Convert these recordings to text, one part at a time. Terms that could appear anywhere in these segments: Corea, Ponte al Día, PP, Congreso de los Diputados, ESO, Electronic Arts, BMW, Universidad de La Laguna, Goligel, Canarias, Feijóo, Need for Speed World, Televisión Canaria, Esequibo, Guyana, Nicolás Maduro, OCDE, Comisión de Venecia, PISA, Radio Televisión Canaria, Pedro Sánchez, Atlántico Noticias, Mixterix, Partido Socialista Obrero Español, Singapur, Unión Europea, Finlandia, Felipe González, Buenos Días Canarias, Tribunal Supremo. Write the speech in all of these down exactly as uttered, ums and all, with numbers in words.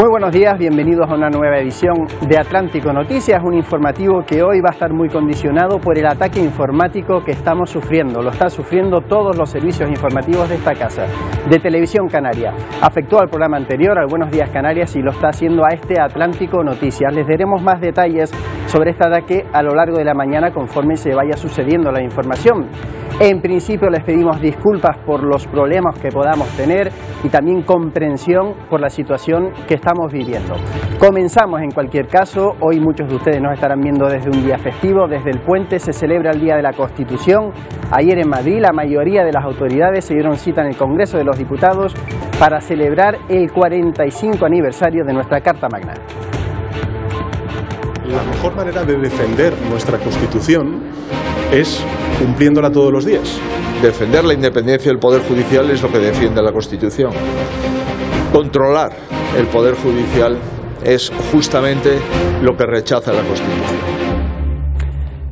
Muy buenos días, bienvenidos a una nueva edición de Atlántico Noticias, un informativo que hoy va a estar muy condicionado por el ataque informático que estamos sufriendo. Lo están sufriendo todos los servicios informativos de esta casa, de Televisión Canaria. Afectó al programa anterior, al Buenos Días Canarias, y lo está haciendo a este Atlántico Noticias. Les daremos más detalles sobre este ataque a lo largo de la mañana conforme se vaya sucediendo la información. En principio les pedimos disculpas por los problemas que podamos tener y también comprensión por la situación que estamos viviendo. Comenzamos en cualquier caso. Hoy muchos de ustedes nos estarán viendo desde un día festivo, desde el puente se celebra el Día de la Constitución. Ayer en Madrid la mayoría de las autoridades se dieron cita en el Congreso de los Diputados para celebrar el cuarenta y cinco aniversario de nuestra Carta Magna. La mejor manera de defender nuestra Constitución es cumpliéndola todos los días. Defender la independencia del Poder Judicial es lo que defiende la Constitución. Controlar el Poder Judicial es justamente lo que rechaza la Constitución.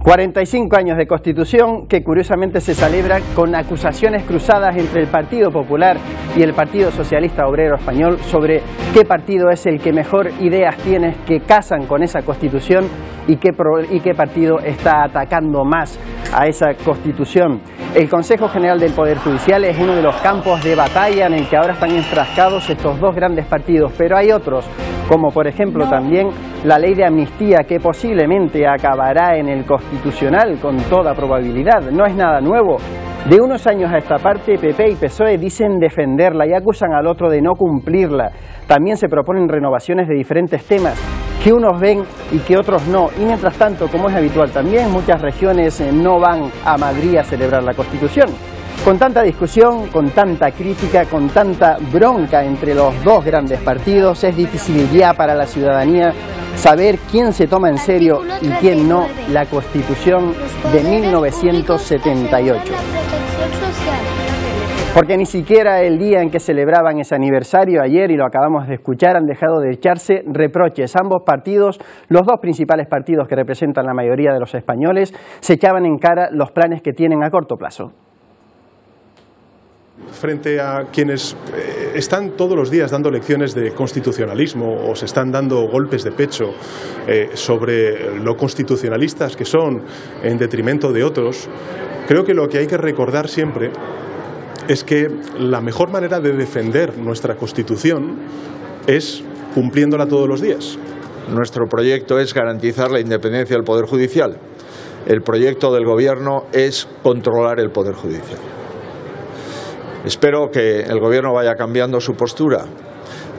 cuarenta y cinco años de Constitución que curiosamente se celebra con acusaciones cruzadas entre el Partido Popular y el Partido Socialista Obrero Español sobre qué partido es el que mejor ideas tiene que casan con esa Constitución y qué, pro, y qué partido está atacando más a esa Constitución. El Consejo General del Poder Judicial es uno de los campos de batalla en el que ahora están enfrascados estos dos grandes partidos, pero hay otros, como por ejemplo también la ley de amnistía que posiblemente acabará en el Constitucional Constitucional con toda probabilidad. No es nada nuevo. De unos años a esta parte, P P y P S O E dicen defenderla y acusan al otro de no cumplirla. También se proponen renovaciones de diferentes temas que unos ven y que otros no. Y mientras tanto, como es habitual también, muchas regiones no van a Madrid a celebrar la Constitución. Con tanta discusión, con tanta crítica, con tanta bronca entre los dos grandes partidos, es difícil ya para la ciudadanía saber quién se toma en serio y quién no la Constitución de mil novecientos setenta y ocho. Porque ni siquiera el día en que celebraban ese aniversario ayer, y lo acabamos de escuchar, han dejado de echarse reproches. Ambos partidos, los dos principales partidos que representan la mayoría de los españoles, se echaban en cara los planes que tienen a corto plazo. Frente a quienes están todos los días dando lecciones de constitucionalismo o se están dando golpes de pecho eh, sobre lo constitucionalistas que son en detrimento de otros, creo que lo que hay que recordar siempre es que la mejor manera de defender nuestra Constitución es cumpliéndola todos los días. Nuestro proyecto es garantizar la independencia del Poder Judicial. El proyecto del Gobierno es controlar el Poder Judicial. Espero que el Gobierno vaya cambiando su postura,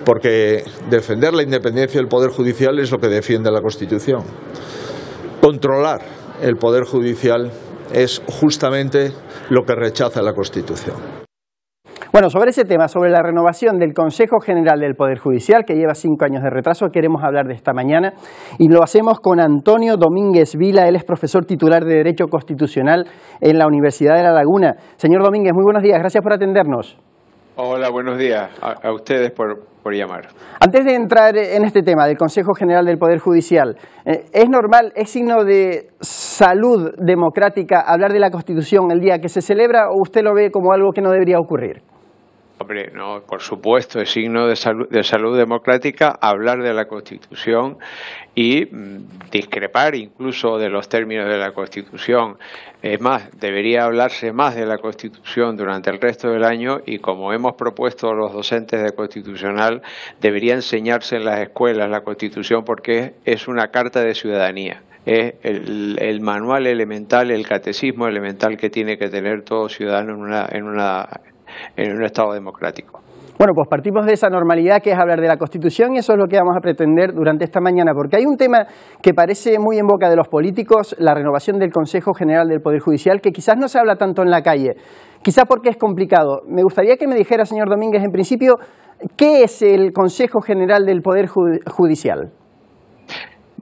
porque defender la independencia del Poder Judicial es lo que defiende la Constitución. Controlar el Poder Judicial es justamente lo que rechaza la Constitución. Bueno, sobre ese tema, sobre la renovación del Consejo General del Poder Judicial, que lleva cinco años de retraso, queremos hablar de esta mañana y lo hacemos con Antonio Domínguez Vila. Él es profesor titular de Derecho Constitucional en la Universidad de La Laguna. Señor Domínguez, muy buenos días, gracias por atendernos. Hola, buenos días a, a ustedes por, por llamar. Antes de entrar en este tema del Consejo General del Poder Judicial, ¿es normal, es signo de salud democrática hablar de la Constitución el día que se celebra o usted lo ve como algo que no debería ocurrir? Hombre, no, por supuesto, es signo de salud, de salud democrática hablar de la Constitución y discrepar incluso de los términos de la Constitución. Es más, debería hablarse más de la Constitución durante el resto del año y, como hemos propuesto los docentes de Constitucional, debería enseñarse en las escuelas la Constitución porque es una carta de ciudadanía. Es el, el manual elemental, el catecismo elemental que tiene que tener todo ciudadano en una... En una en un Estado democrático. Bueno, pues partimos de esa normalidad que es hablar de la Constitución y eso es lo que vamos a pretender durante esta mañana, porque hay un tema que parece muy en boca de los políticos, la renovación del Consejo General del Poder Judicial, que quizás no se habla tanto en la calle, quizás porque es complicado. Me gustaría que me dijera, señor Domínguez, en principio, ¿qué es el Consejo General del Poder Judicial?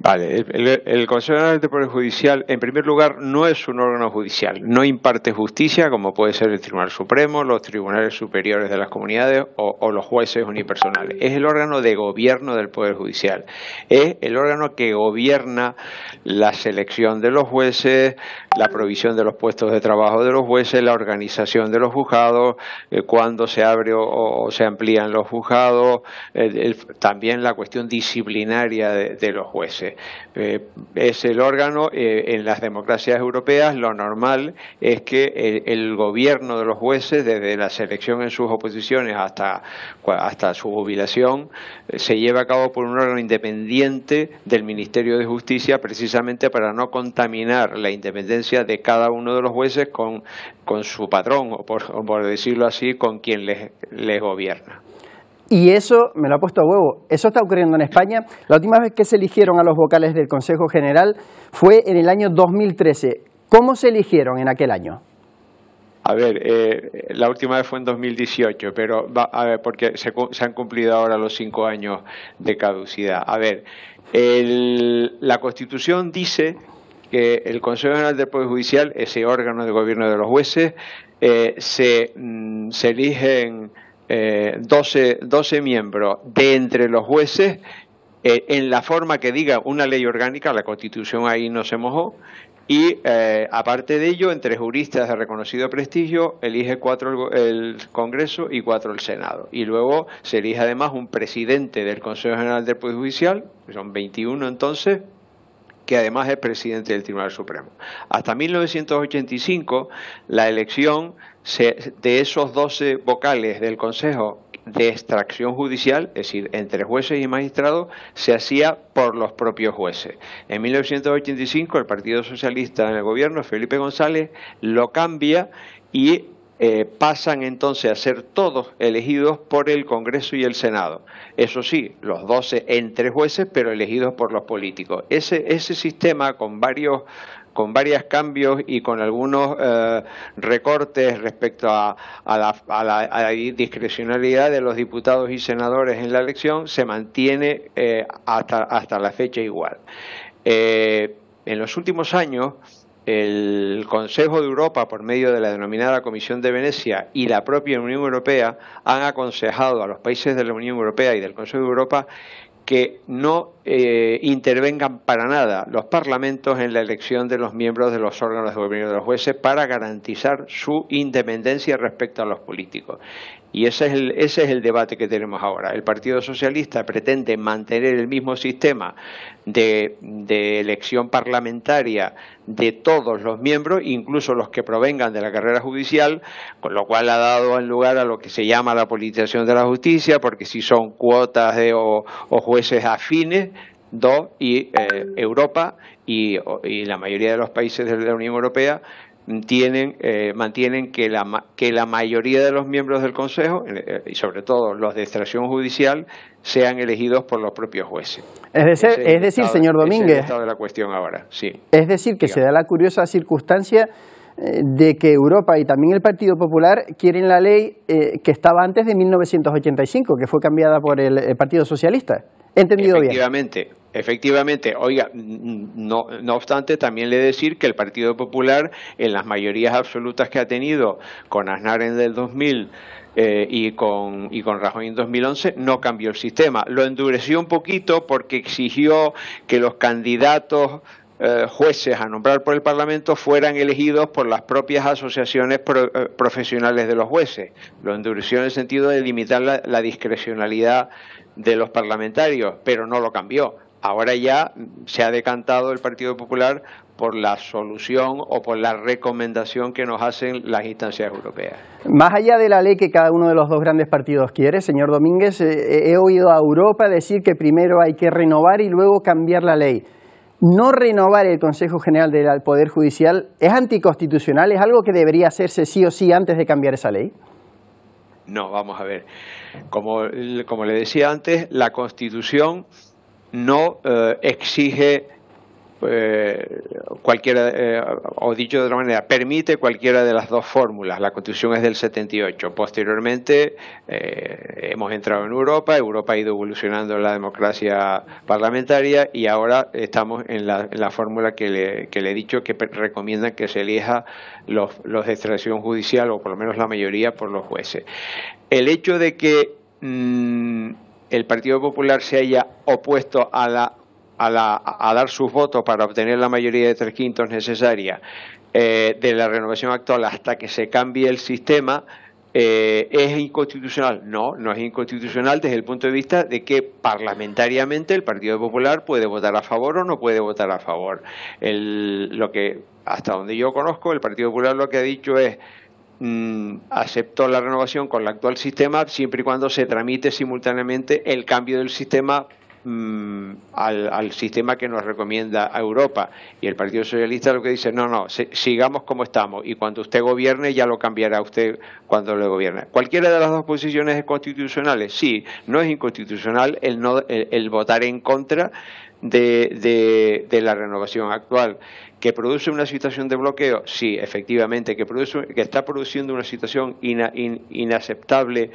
Vale, el, el Consejo General del Poder Judicial, en primer lugar, no es un órgano judicial, no imparte justicia como puede ser el Tribunal Supremo, los tribunales superiores de las comunidades o, o los jueces unipersonales. Es el órgano de gobierno del Poder Judicial, es el órgano que gobierna la selección de los jueces, la provisión de los puestos de trabajo de los jueces, la organización de los juzgados, eh, cuándo se abre o, o se amplían los juzgados, eh, el, también la cuestión disciplinaria de, de los jueces. Eh, es el órgano, eh, en las democracias europeas lo normal es que el, el gobierno de los jueces, desde la selección en sus oposiciones hasta, hasta su jubilación, eh, se lleva a cabo por un órgano independiente del Ministerio de Justicia, precisamente para no contaminar la independencia de cada uno de los jueces con, con su patrón, o por, o por decirlo así, con quien les, les gobierna. Y eso, me lo ha puesto a huevo, eso está ocurriendo en España. La última vez que se eligieron a los vocales del Consejo General fue en el año dos mil trece. ¿Cómo se eligieron en aquel año? A ver, eh, la última vez fue en dos mil dieciocho, pero va, a ver, porque se, se han cumplido ahora los cinco años de caducidad. A ver, el, la Constitución dice que el Consejo General del Poder Judicial, ese órgano de gobierno de los jueces, eh, se, mm, se eligen... Eh, doce, doce miembros de entre los jueces, eh, en la forma que diga una ley orgánica, la Constitución ahí no se mojó, y eh, aparte de ello, entre juristas de reconocido prestigio, elige cuatro el Congreso y cuatro el Senado. Y luego se elige además un presidente del Consejo General del Poder Judicial, son veintiuno entonces, que además es presidente del Tribunal Supremo. Hasta mil novecientos ochenta y cinco, la elección se, de esos doce vocales del Consejo de extracción judicial, es decir, entre jueces y magistrados, se hacía por los propios jueces. En mil novecientos ochenta y cinco, el Partido Socialista en el gobierno, Felipe González, lo cambia y eh, pasan entonces a ser todos elegidos por el Congreso y el Senado. Eso sí, los doce entre jueces, pero elegidos por los políticos. Ese, ese sistema con varios... con varios cambios y con algunos eh, recortes respecto a, a, la, a, la, a la discrecionalidad de los diputados y senadores en la elección, se mantiene eh, hasta, hasta la fecha igual. Eh, en los últimos años, el Consejo de Europa, por medio de la denominada Comisión de Venecia, y la propia Unión Europea, han aconsejado a los países de la Unión Europea y del Consejo de Europa que no eh, intervengan para nada los parlamentos en la elección de los miembros de los órganos de gobierno de los jueces, para garantizar su independencia respecto a los políticos. Y ese es el, ese es el debate que tenemos ahora. El Partido Socialista pretende mantener el mismo sistema de, de elección parlamentaria de todos los miembros, incluso los que provengan de la carrera judicial, con lo cual ha dado lugar a lo que se llama la politización de la justicia, porque si son cuotas de, o, o jueces afines, dos, y eh, Europa y, y la mayoría de los países de la Unión Europea tienen, eh, mantienen que la, que la mayoría de los miembros del Consejo, eh, y sobre todo los de extracción judicial, sean elegidos por los propios jueces. Es decir, es es decir estado, señor Domínguez, es el estado de la cuestión ahora. Sí. Es decir, que digamos, se da la curiosa circunstancia de que Europa y también el Partido Popular quieren la ley eh, que estaba antes de mil novecientos ochenta y cinco, que fue cambiada por el, el Partido Socialista. Entendido bien. Efectivamente, efectivamente. Oiga, no, no obstante, también le decir que el Partido Popular, en las mayorías absolutas que ha tenido con Aznar en el dos mil eh, y, con, y con Rajoy en dos mil once, no cambió el sistema. Lo endureció un poquito porque exigió que los candidatos eh, jueces a nombrar por el Parlamento fueran elegidos por las propias asociaciones pro, eh, profesionales de los jueces. Lo endureció en el sentido de limitar la, la discrecionalidad de los parlamentarios, pero no lo cambió. Ahora ya se ha decantado el Partido Popular por la solución o por la recomendación que nos hacen las instancias europeas. Más allá de la ley que cada uno de los dos grandes partidos quiere, señor Domínguez, he oído a Europa decir que primero hay que renovar y luego cambiar la ley. No renovar el Consejo General del Poder Judicial es anticonstitucional, es algo que debería hacerse sí o sí antes de cambiar esa ley. No, vamos a ver. Como, como le decía antes, la Constitución no eh, exige eh, cualquiera, eh, o dicho de otra manera, permite cualquiera de las dos fórmulas. La Constitución es del setenta y ocho. Posteriormente eh, hemos entrado en Europa, Europa ha ido evolucionando en la democracia parlamentaria y ahora estamos en la, en la fórmula que le, que le he dicho, que recomiendan que se elija los, los de extradición judicial, o por lo menos la mayoría, por los jueces. El hecho de que mmm, el Partido Popular se haya opuesto a la A, la, a dar sus votos para obtener la mayoría de tres quintos necesaria eh, de la renovación actual hasta que se cambie el sistema, eh, ¿es inconstitucional? No, no es inconstitucional desde el punto de vista de que parlamentariamente el Partido Popular puede votar a favor o no puede votar a favor. El, lo que, hasta donde yo conozco, el Partido Popular lo que ha dicho es: aceptó la renovación con el actual sistema siempre y cuando se tramite simultáneamente el cambio del sistema Al, al sistema que nos recomienda a Europa. Y el Partido Socialista lo que dice: no, no, se, sigamos como estamos, y cuando usted gobierne ya lo cambiará usted cuando lo gobierne. ¿Cualquiera de las dos posiciones es constitucional? Sí, no es inconstitucional el, no, el, el votar en contra de, de, de la renovación actual. ¿Que produce una situación de bloqueo? Sí, efectivamente, que, produce, que está produciendo una situación ina, in, inaceptable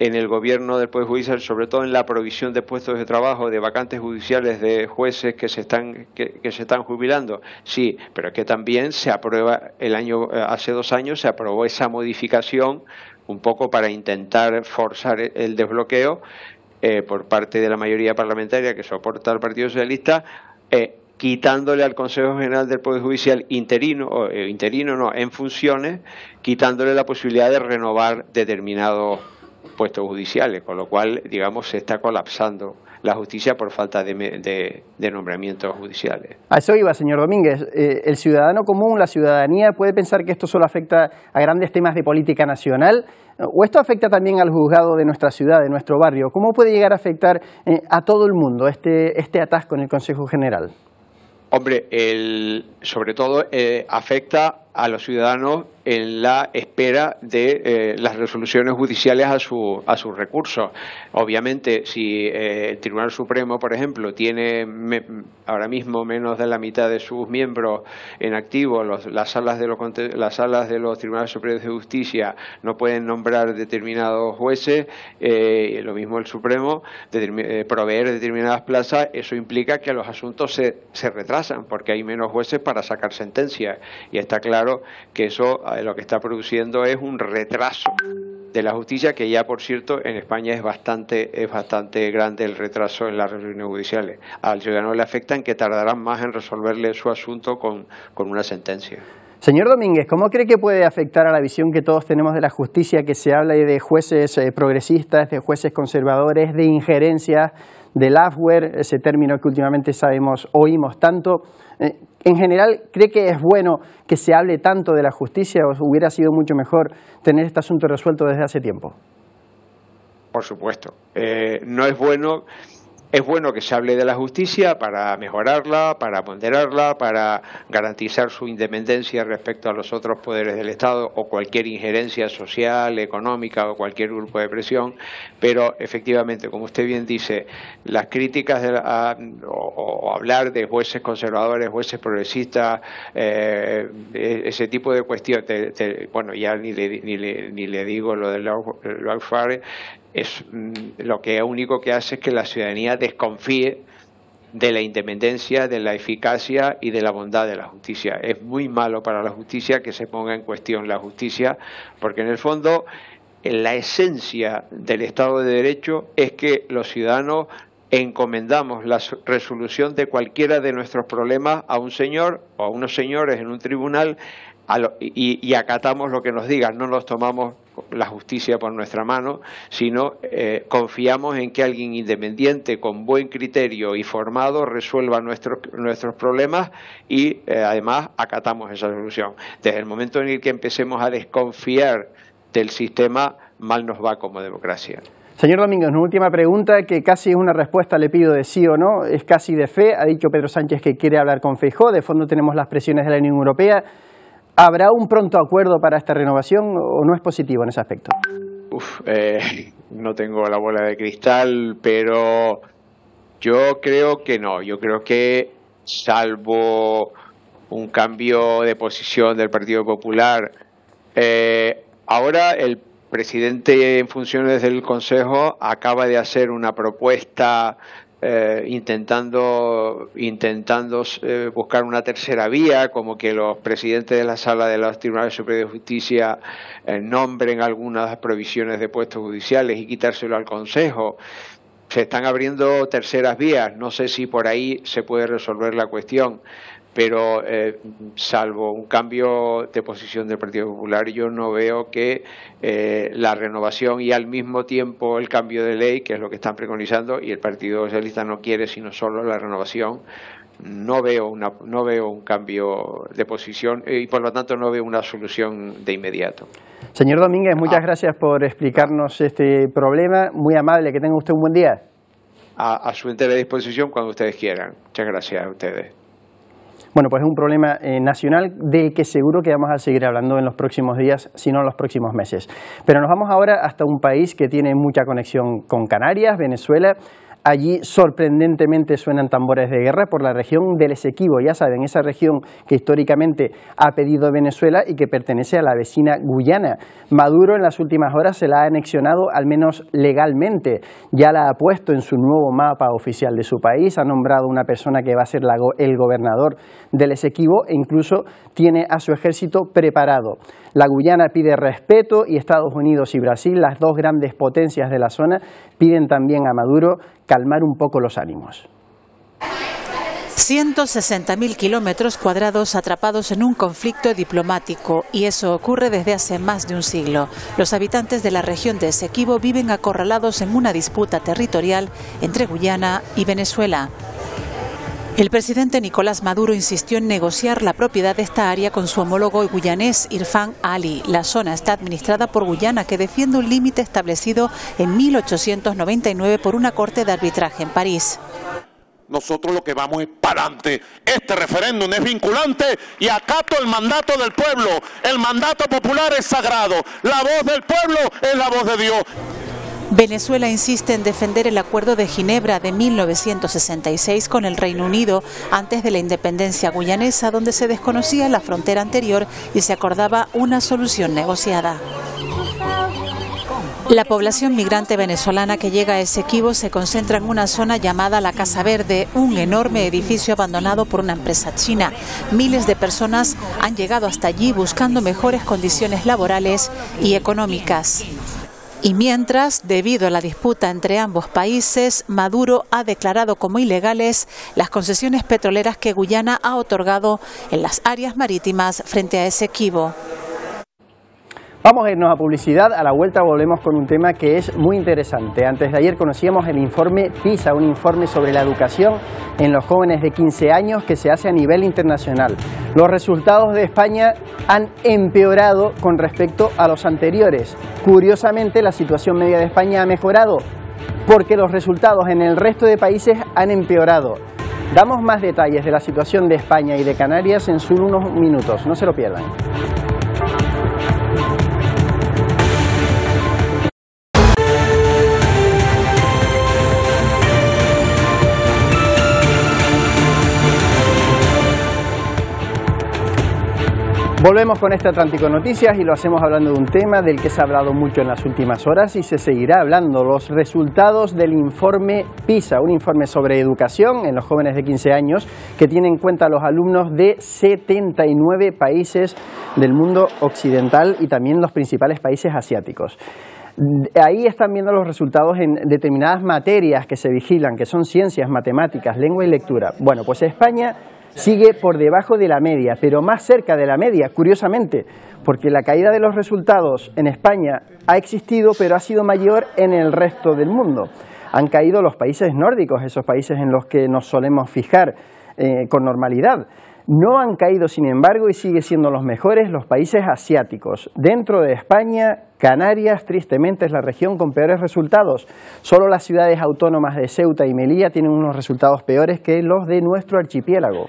en el gobierno del Poder Judicial, sobre todo en la provisión de puestos de trabajo, de vacantes judiciales, de jueces que se están que, que se están jubilando. Sí, pero es que también se aprueba el año hace dos años se aprobó esa modificación un poco para intentar forzar el desbloqueo eh, por parte de la mayoría parlamentaria que soporta al Partido Socialista, eh, quitándole al Consejo General del Poder Judicial interino, o eh, interino no, en funciones, quitándole la posibilidad de renovar determinados puestos judiciales, con lo cual, digamos, se está colapsando la justicia por falta de, de, de nombramientos judiciales. A eso iba, señor Domínguez. Eh, el ciudadano común, la ciudadanía, puede pensar que esto solo afecta a grandes temas de política nacional, o esto afecta también al juzgado de nuestra ciudad, de nuestro barrio. ¿Cómo puede llegar a afectar eh, a todo el mundo este, este atasco en el Consejo General? Hombre, el, sobre todo eh, afecta a los ciudadanos en la espera de eh, las resoluciones judiciales a, su, a sus recursos. Obviamente, si eh, el Tribunal Supremo, por ejemplo, tiene me, ahora mismo menos de la mitad de sus miembros en activo, los, las, salas de los, las salas de los Tribunales Superiores de Justicia no pueden nombrar determinados jueces, eh, lo mismo el Supremo, determin, eh, proveer determinadas plazas, eso implica que los asuntos se, se retrasan porque hay menos jueces para sacar sentencias, y está claro que eso lo que está produciendo es un retraso de la justicia, que ya, por cierto, en España es bastante es bastante grande el retraso en las resoluciones judiciales. Al ciudadano le afectan que tardarán más en resolverle su asunto con, con una sentencia. Señor Domínguez, ¿cómo cree que puede afectar a la visión que todos tenemos de la justicia, que se habla de jueces eh, progresistas, de jueces conservadores, de injerencias, de lawfare, ese término que últimamente sabemos, oímos tanto? Eh, En general, ¿cree que es bueno que se hable tanto de la justicia, o hubiera sido mucho mejor tener este asunto resuelto desde hace tiempo? Por supuesto. Eh, no es bueno, es bueno que se hable de la justicia para mejorarla, para ponderarla, para garantizar su independencia respecto a los otros poderes del Estado o cualquier injerencia social, económica o cualquier grupo de presión. Pero efectivamente, como usted bien dice, las críticas de la, a, o, o hablar de jueces conservadores, jueces progresistas, eh, ese tipo de cuestiones, te, te, bueno, ya ni le, ni le, ni le digo lo del lawfare, es lo que único que hace es que la ciudadanía desconfíe de la independencia, de la eficacia y de la bondad de la justicia. Es muy malo para la justicia que se ponga en cuestión la justicia, porque en el fondo la esencia del Estado de Derecho es que los ciudadanos encomendamos la resolución de cualquiera de nuestros problemas a un señor o a unos señores en un tribunal, a lo, y, y acatamos lo que nos digan, no nos tomamos la justicia por nuestra mano, sino eh, confiamos en que alguien independiente, con buen criterio y formado, resuelva nuestros, nuestros problemas, y eh, además acatamos esa solución. Desde el momento en el que empecemos a desconfiar del sistema, mal nos va como democracia. Señor Domínguez, una última pregunta que casi es una respuesta, le pido de sí o no, es casi de fe. Ha dicho Pedro Sánchez que quiere hablar con Feijóo, de fondo tenemos las presiones de la Unión Europea. ¿Habrá un pronto acuerdo para esta renovación o no es positivo en ese aspecto? Uf, eh, no tengo la bola de cristal, pero yo creo que no. Yo creo que salvo un cambio de posición del Partido Popular, eh, ahora el presidente en funciones del Consejo acaba de hacer una propuesta eh, intentando, intentando eh, buscar una tercera vía, como que los presidentes de la sala de los Tribunales Superiores de Justicia eh, nombren algunas provisiones de puestos judiciales y quitárselo al Consejo. Se están abriendo terceras vías, no sé si por ahí se puede resolver la cuestión, pero eh, salvo un cambio de posición del Partido Popular, yo no veo que eh, la renovación y al mismo tiempo el cambio de ley, que es lo que están preconizando, y el Partido Socialista no quiere sino solo la renovación, no veo, una, no veo un cambio de posición y por lo tanto no veo una solución de inmediato. Señor Domínguez, muchas gracias por explicarnos este problema. Muy amable, que tenga usted un buen día. A, a su entera disposición cuando ustedes quieran. Muchas gracias a ustedes. Bueno, pues es un problema eh, nacional de que seguro que vamos a seguir hablando en los próximos días, si no en los próximos meses. Pero nos vamos ahora hasta un país que tiene mucha conexión con Canarias, Venezuela. Allí sorprendentemente suenan tambores de guerra por la región del Esequibo, ya saben, esa región que históricamente ha pedido Venezuela y que pertenece a la vecina Guyana. Maduro en las últimas horas se la ha anexionado, al menos legalmente, ya la ha puesto en su nuevo mapa oficial de su país, ha nombrado una persona que va a ser la go- el gobernador del Esequibo e incluso tiene a su ejército preparado. La Guyana pide respeto y Estados Unidos y Brasil, las dos grandes potencias de la zona, piden también a Maduro calmar un poco los ánimos. ciento sesenta mil kilómetros cuadrados atrapados en un conflicto diplomático, y eso ocurre desde hace más de un siglo. Los habitantes de la región de Esequibo viven acorralados en una disputa territorial entre Guyana y Venezuela. El presidente Nicolás Maduro insistió en negociar la propiedad de esta área con su homólogo guyanés Irfan Ali. La zona está administrada por Guyana, que defiende un límite establecido en mil ochocientos noventa y nueve por una corte de arbitraje en París. Nosotros lo que vamos es para adelante. Este referéndum es vinculante y acato el mandato del pueblo. El mandato popular es sagrado. La voz del pueblo es la voz de Dios. Venezuela insiste en defender el Acuerdo de Ginebra de mil novecientos sesenta y seis con el Reino Unido antes de la independencia guyanesa, donde se desconocía la frontera anterior y se acordaba una solución negociada. La población migrante venezolana que llega a Esequibo se concentra en una zona llamada la Casa Verde, un enorme edificio abandonado por una empresa china. Miles de personas han llegado hasta allí buscando mejores condiciones laborales y económicas. Y mientras, debido a la disputa entre ambos países, Maduro ha declarado como ilegales las concesiones petroleras que Guyana ha otorgado en las áreas marítimas frente a Esequibo. Vamos a irnos a publicidad, a la vuelta volvemos con un tema que es muy interesante. Antes de ayer conocíamos el informe PISA, un informe sobre la educación en los jóvenes de quince años que se hace a nivel internacional. Los resultados de España han empeorado con respecto a los anteriores. Curiosamente, la situación media de España ha mejorado porque los resultados en el resto de países han empeorado. Damos más detalles de la situación de España y de Canarias en solo unos minutos, no se lo pierdan. Volvemos con este Atlántico Noticias y lo hacemos hablando de un tema del que se ha hablado mucho en las últimas horas y se seguirá hablando, los resultados del informe PISA, un informe sobre educación en los jóvenes de quince años que tiene en cuenta a los alumnos de setenta y nueve países del mundo occidental y también los principales países asiáticos. Ahí están viendo los resultados en determinadas materias que se vigilan, que son ciencias, matemáticas, lengua y lectura. Bueno, pues España sigue por debajo de la media, pero más cerca de la media, curiosamente, porque la caída de los resultados en España ha existido, pero ha sido mayor en el resto del mundo. Han caído los países nórdicos, esos países en los que nos solemos fijar eh, con normalidad. No han caído, sin embargo, y sigue siendo los mejores los países asiáticos. Dentro de España, Canarias, tristemente, es la región con peores resultados. Solo las ciudades autónomas de Ceuta y Melilla tienen unos resultados peores que los de nuestro archipiélago.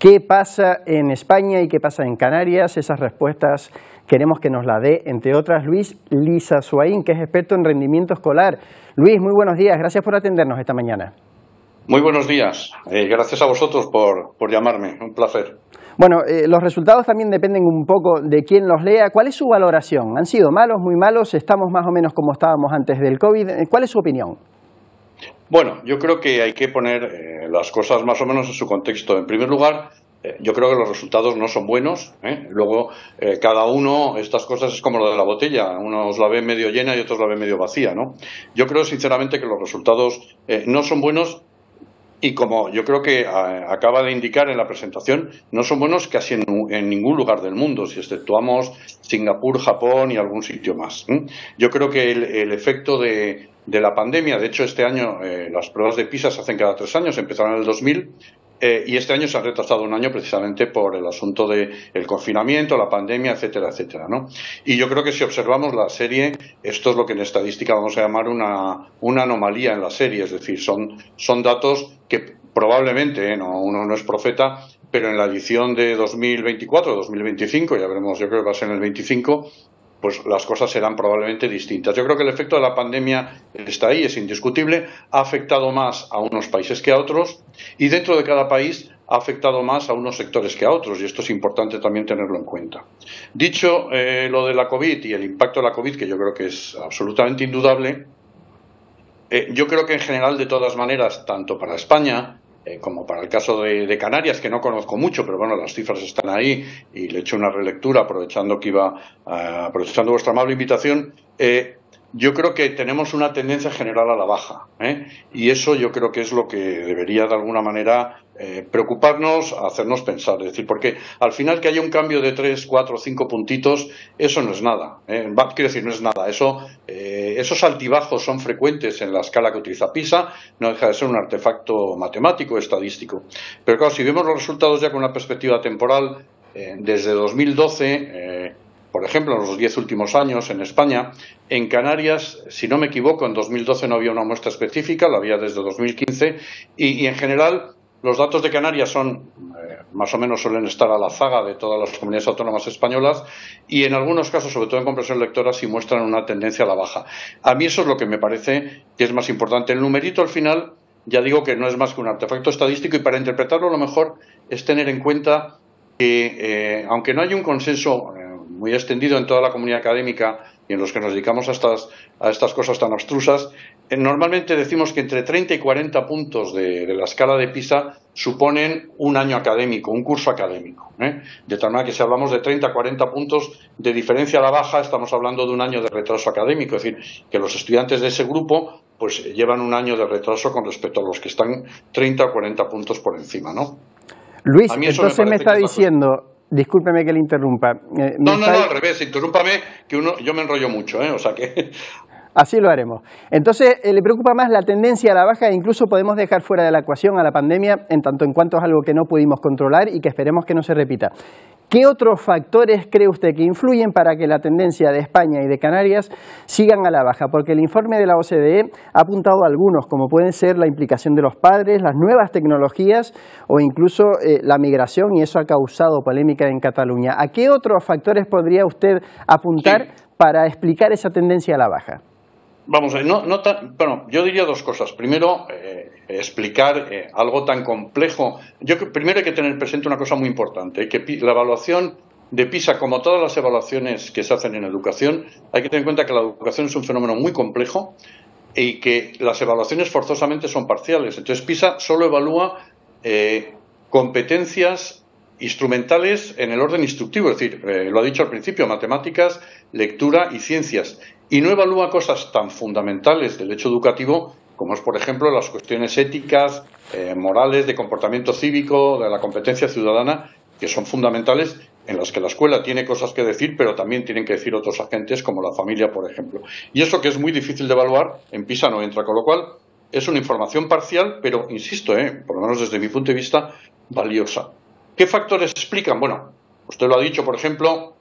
¿Qué pasa en España y qué pasa en Canarias? Esas respuestas queremos que nos las dé, entre otras, Luis Lizazuaín, que es experto en rendimiento escolar. Luis, muy buenos días. Gracias por atendernos esta mañana. Muy buenos días. Eh, gracias a vosotros por, por llamarme. Un placer. Bueno, eh, los resultados también dependen un poco de quién los lea. ¿Cuál es su valoración? ¿Han sido malos, muy malos? ¿Estamos más o menos como estábamos antes del COVID? ¿Cuál es su opinión? Bueno, yo creo que hay que poner eh, las cosas más o menos en su contexto. En primer lugar, eh, yo creo que los resultados no son buenos, ¿eh? Luego, eh, cada uno, estas cosas es como lo de la botella. Unos la ven medio llena y otros la ven medio vacía, ¿no? Yo creo sinceramente que los resultados eh, no son buenos. Y como yo creo que acaba de indicar en la presentación, no son buenos casi en, en ningún lugar del mundo, si exceptuamos Singapur, Japón y algún sitio más. Yo creo que el, el efecto de, de la pandemia, de hecho este año eh, las pruebas de PISA se hacen cada tres años, empezaron en el dos mil, eh, y este año se han retrasado un año precisamente por el asunto del confinamiento, la pandemia, etcétera, etcétera, ¿no? Y yo creo que si observamos la serie, esto es lo que en estadística vamos a llamar una, una anomalía en la serie, es decir, son, son datos que probablemente, ¿eh? no, uno no es profeta, pero en la edición de dos mil veinticuatro, dos mil veinticinco, ya veremos, yo creo que va a ser en el veinticinco, pues las cosas serán probablemente distintas. Yo creo que el efecto de la pandemia está ahí, es indiscutible, ha afectado más a unos países que a otros y dentro de cada país ha afectado más a unos sectores que a otros, y esto es importante también tenerlo en cuenta. Dicho eh, lo de la COVID y el impacto de la COVID, que yo creo que es absolutamente indudable, Eh, yo creo que en general, de todas maneras, tanto para España eh, como para el caso de, de Canarias, que no conozco mucho, pero bueno, las cifras están ahí y le he hecho una relectura aprovechando que iba eh, aprovechando vuestra amable invitación, eh, yo creo que tenemos una tendencia general a la baja, ¿eh? Y eso yo creo que es lo que debería de alguna manera eh, preocuparnos, hacernos pensar, es decir, porque al final que haya un cambio de tres, cuatro, cinco puntitos, eso no es nada, ¿eh? Quiero decir, no es nada, eso, eh, esos altibajos son frecuentes en la escala que utiliza PISA, no deja de ser un artefacto matemático, estadístico, pero claro, si vemos los resultados ya con una perspectiva temporal, eh, desde dos mil doce, eh, por ejemplo, en los diez últimos años en España, en Canarias, si no me equivoco, en dos mil doce no había una muestra específica, la había desde dos mil quince, y, y en general los datos de Canarias son, eh, más o menos suelen estar a la zaga de todas las comunidades autónomas españolas, y en algunos casos, sobre todo en comprensión lectora, sí muestran una tendencia a la baja. A mí eso es lo que me parece que es más importante. El numerito al final, ya digo que no es más que un artefacto estadístico, y para interpretarlo lo mejor es tener en cuenta que, eh, aunque no hay un consenso muy extendido en toda la comunidad académica y en los que nos dedicamos a estas, a estas cosas tan abstrusas, normalmente decimos que entre treinta y cuarenta puntos de, de la escala de PISA suponen un año académico, un curso académico, ¿eh? De tal manera que si hablamos de treinta a cuarenta puntos de diferencia a la baja, estamos hablando de un año de retraso académico, es decir, que los estudiantes de ese grupo pues llevan un año de retraso con respecto a los que están treinta o cuarenta puntos por encima, ¿no? Luis, entonces me, me está diciendo... Discúlpeme que le interrumpa. Eh, no, no, no, al revés, interrúmpame, que uno, yo me enrollo mucho, ¿eh? O sea que... Así lo haremos. Entonces, eh, le preocupa más la tendencia a la baja e incluso podemos dejar fuera de la ecuación a la pandemia, en tanto en cuanto es algo que no pudimos controlar y que esperemos que no se repita. ¿Qué otros factores cree usted que influyen para que la tendencia de España y de Canarias sigan a la baja? Porque el informe de la O C D E ha apuntado a algunos, como pueden ser la implicación de los padres, las nuevas tecnologías o incluso eh, la migración, y eso ha causado polémica en Cataluña. ¿A qué otros factores podría usted apuntar sí. para explicar esa tendencia a la baja? Vamos a ver, no, no tan, bueno, yo diría dos cosas. Primero, eh, explicar eh, algo tan complejo. Yo primero hay que tener presente una cosa muy importante, que la evaluación de PISA, como todas las evaluaciones que se hacen en educación, hay que tener en cuenta que la educación es un fenómeno muy complejo y que las evaluaciones forzosamente son parciales. Entonces, PISA solo evalúa eh, competencias instrumentales en el orden instructivo, es decir, eh, lo ha dicho al principio, matemáticas, lectura y ciencias. Y no evalúa cosas tan fundamentales del hecho educativo como es, por ejemplo, las cuestiones éticas, eh, morales, de comportamiento cívico, de la competencia ciudadana, que son fundamentales, en las que la escuela tiene cosas que decir, pero también tienen que decir otros agentes como la familia, por ejemplo. Y eso, que es muy difícil de evaluar, en PISA no entra, con lo cual es una información parcial, pero, insisto, eh, por lo menos desde mi punto de vista, valiosa. ¿Qué factores explican? Bueno, usted lo ha dicho, por ejemplo,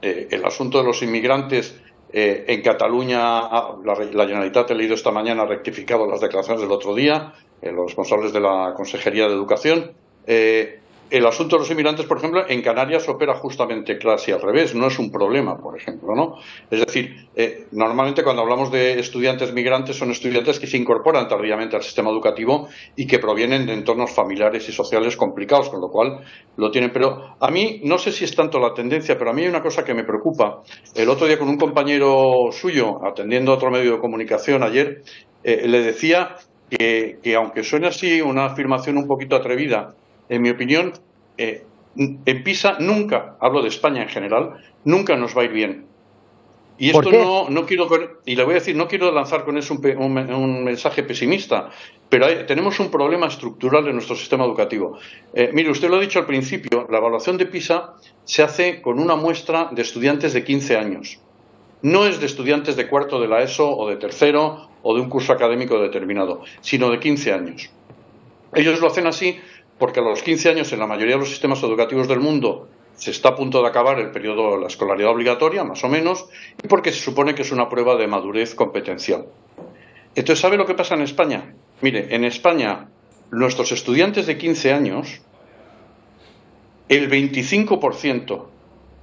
eh, el asunto de los inmigrantes. Eh, en Cataluña, la, la Generalitat, he leído esta mañana, ha rectificado las declaraciones del otro día, eh, los responsables de la Consejería de Educación. Eh, El asunto de los inmigrantes, por ejemplo, en Canarias opera justamente casi al revés, no es un problema, por ejemplo, ¿no? Es decir, eh, normalmente cuando hablamos de estudiantes migrantes son estudiantes que se incorporan tardíamente al sistema educativo y que provienen de entornos familiares y sociales complicados, con lo cual lo tienen. Pero a mí, no sé si es tanto la tendencia, pero a mí hay una cosa que me preocupa. El otro día con un compañero suyo, atendiendo a otro medio de comunicación ayer, eh, le decía que, que aunque suene así una afirmación un poquito atrevida, en mi opinión, eh, en PISA nunca, hablo de España en general, nunca nos va a ir bien. Y esto ¿Por qué? no, no quiero, y le voy a decir, no quiero lanzar con eso un, un, un mensaje pesimista, pero hay, tenemos un problema estructural en nuestro sistema educativo. Eh, mire, usted lo ha dicho al principio, la evaluación de PISA se hace con una muestra de estudiantes de quince años. No es de estudiantes de cuarto de la ESO o de tercero o de un curso académico determinado, sino de quince años. Ellos lo hacen así porque a los quince años en la mayoría de los sistemas educativos del mundo se está a punto de acabar el periodo de la escolaridad obligatoria, más o menos, y porque se supone que es una prueba de madurez competencial. Entonces, ¿sabe lo que pasa en España? Mire, en España, nuestros estudiantes de quince años, el veinticinco por ciento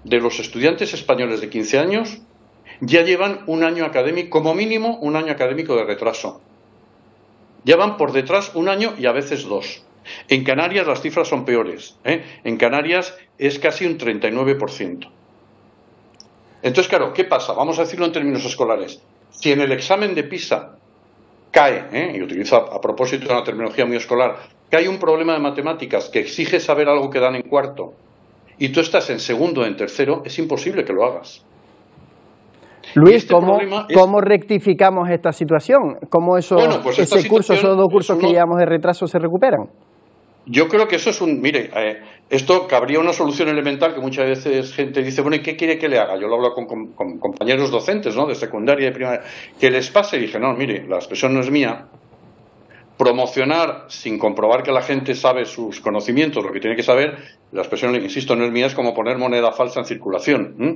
de los estudiantes españoles de quince años ya llevan un año académico, como mínimo un año académico de retraso. Ya van por detrás un año y a veces dos. En Canarias las cifras son peores, ¿eh? En Canarias es casi un treinta y nueve por ciento. Entonces, claro, ¿qué pasa? Vamos a decirlo en términos escolares. Si en el examen de PISA cae, ¿eh? y utilizo a, a propósito una terminología muy escolar, cae un problema de matemáticas que exige saber algo que dan en cuarto, y tú estás en segundo o en tercero, es imposible que lo hagas. Luis, este ¿cómo, es... ¿cómo rectificamos esta situación? ¿Cómo esos, bueno, pues ese situación, curso, esos dos cursos uno... que llevamos de retraso se recuperan? Yo creo que eso es un... Mire, eh, esto cabría una solución elemental que muchas veces gente dice, bueno, ¿y qué quiere que le haga? Yo lo hablo con, con, con compañeros docentes, ¿no? De secundaria y primaria. Que les pase, y dije, no, mire, la expresión no es mía. Promocionar sin comprobar que la gente sabe sus conocimientos, lo que tiene que saber, la expresión, insisto, no es mía, es como poner moneda falsa en circulación. ¿Mm?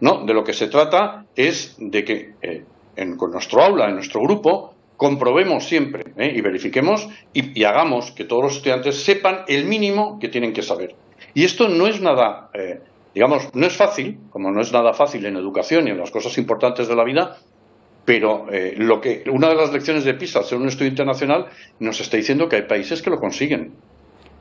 No, de lo que se trata es de que eh, en, con nuestro aula, en nuestro grupo, comprobemos siempre ¿eh? y verifiquemos y, y hagamos que todos los estudiantes sepan el mínimo que tienen que saber. Y esto no es nada, eh, digamos, no es fácil, como no es nada fácil en educación y en las cosas importantes de la vida, pero eh, lo que una de las lecciones de PISA, ser un estudio internacional, nos está diciendo que hay países que lo consiguen.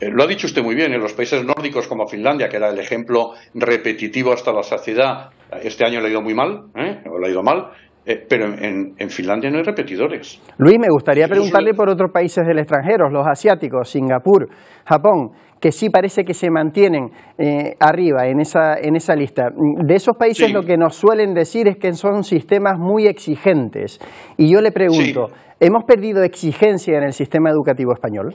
Eh, lo ha dicho usted muy bien, en los países nórdicos como Finlandia, que era el ejemplo repetitivo hasta la saciedad, este año le ha ido muy mal, ¿eh? o le ha ido mal, eh, pero en, en Finlandia no hay repetidores. Luis, me gustaría preguntarle por otros países del extranjero, los asiáticos, Singapur, Japón, que sí parece que se mantienen eh, arriba en esa, en esa lista. De esos países sí. Lo que nos suelen decir es que son sistemas muy exigentes. Y yo le pregunto, sí. ¿hemos perdido exigencia en el sistema educativo español?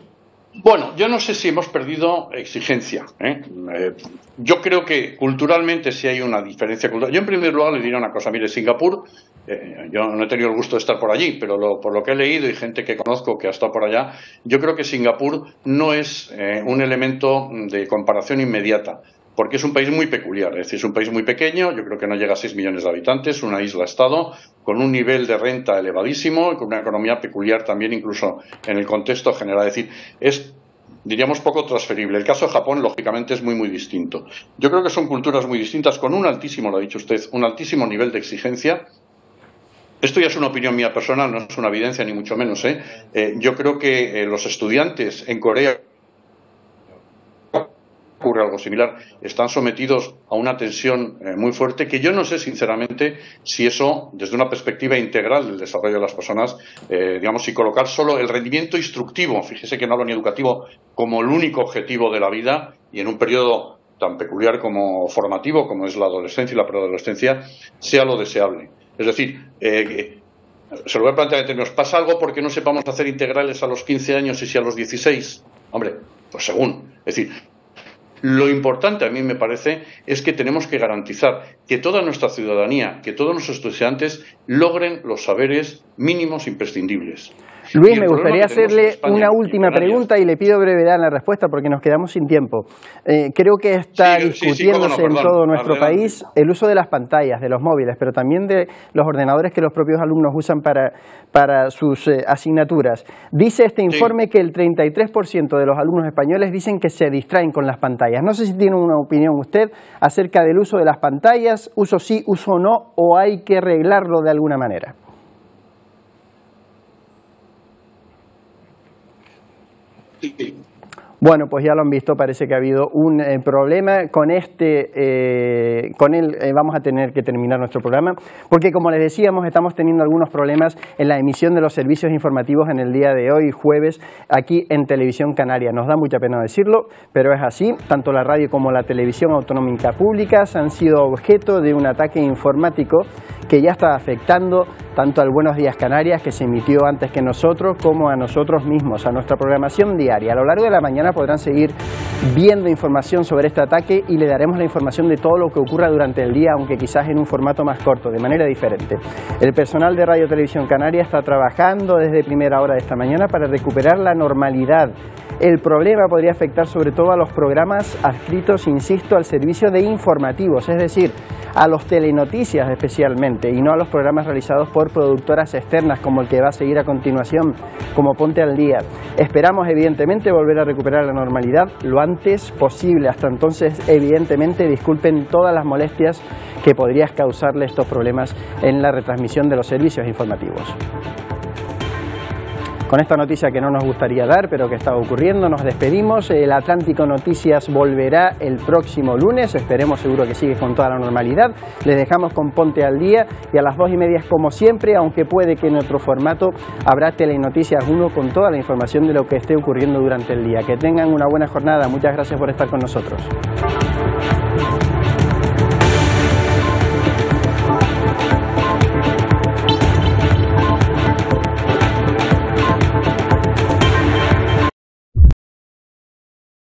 Bueno, yo no sé si hemos perdido exigencia, ¿eh? Eh, yo creo que culturalmente sí hay una diferencia cultural. Yo en primer lugar le diré una cosa, mire, Singapur, eh, yo no he tenido el gusto de estar por allí, pero lo, por lo que he leído y gente que conozco que ha estado por allá, yo creo que Singapur no es eh, un elemento de comparación inmediata, porque es un país muy peculiar, es decir, es un país muy pequeño, yo creo que no llega a seis millones de habitantes, una isla-estado, con un nivel de renta elevadísimo y con una economía peculiar también incluso en el contexto general, es decir, es, diríamos, poco transferible. El caso de Japón, lógicamente, es muy, muy distinto. Yo creo que son culturas muy distintas, con un altísimo, lo ha dicho usted, un altísimo nivel de exigencia. Esto ya es una opinión mía personal, no es una evidencia ni mucho menos, ¿eh? Eh, yo creo que eh, los estudiantes en Corea... ocurre algo similar, están sometidos a una tensión eh, muy fuerte que yo no sé sinceramente si eso desde una perspectiva integral del desarrollo de las personas, eh, digamos, si colocar solo el rendimiento instructivo, fíjese que no hablo ni educativo, como el único objetivo de la vida y en un periodo tan peculiar como formativo como es la adolescencia y la preadolescencia sea lo deseable, es decir, eh, se lo voy a plantear en términos, ¿pasa algo porque no sepamos hacer integrales a los quince años y si a los dieciséis? Hombre, pues según, es decir, lo importante a mí me parece es que tenemos que garantizar que toda nuestra ciudadanía, que todos nuestros estudiantes logren los saberes mínimos imprescindibles. Luis, me gustaría hacerle una última pregunta y le pido brevedad en la respuesta porque nos quedamos sin tiempo. Eh, creo que está sí, discutiéndose sí, sí, no, en todo nuestro Adelante. país el uso de las pantallas, de los móviles, pero también de los ordenadores que los propios alumnos usan para, para sus eh, asignaturas. Dice este informe sí. que el treinta y tres por ciento de los alumnos españoles dicen que se distraen con las pantallas. No sé si tiene una opinión usted acerca del uso de las pantallas, uso sí, uso no, o hay que arreglarlo de alguna manera. Bueno, pues ya lo han visto, parece que ha habido un eh, problema con este, eh, con él eh, vamos a tener que terminar nuestro programa, porque como les decíamos, estamos teniendo algunos problemas en la emisión de los servicios informativos en el día de hoy, jueves, aquí en Televisión Canaria. Nos da mucha pena decirlo, pero es así, tanto la radio como la televisión autonómica públicas han sido objeto de un ataque informático que ya está afectando tanto al Buenos Días Canarias, que se emitió antes que nosotros, como a nosotros mismos, a nuestra programación diaria. A lo largo de la mañana podrán seguir viendo información sobre este ataque y le daremos la información de todo lo que ocurra durante el día, aunque quizás en un formato más corto, de manera diferente. El personal de Radio Televisión Canaria está trabajando desde primera hora de esta mañana para recuperar la normalidad. El problema podría afectar sobre todo a los programas adscritos, insisto, al servicio de informativos, es decir, a los Telenoticias especialmente, y no a los programas realizados por productoras externas como el que va a seguir a continuación, como Ponte al Día. Esperamos evidentemente volver a recuperar la normalidad lo antes posible. Hasta entonces, evidentemente, disculpen todas las molestias que podrían causarle estos problemas en la retransmisión de los servicios informativos. Con esta noticia que no nos gustaría dar, pero que está ocurriendo, nos despedimos. El Atlántico Noticias volverá el próximo lunes. Esperemos seguro que sigue con toda la normalidad. Les dejamos con Ponte al Día y a las dos y media, como siempre, aunque puede que en otro formato, habrá Telenoticias uno con toda la información de lo que esté ocurriendo durante el día. Que tengan una buena jornada. Muchas gracias por estar con nosotros.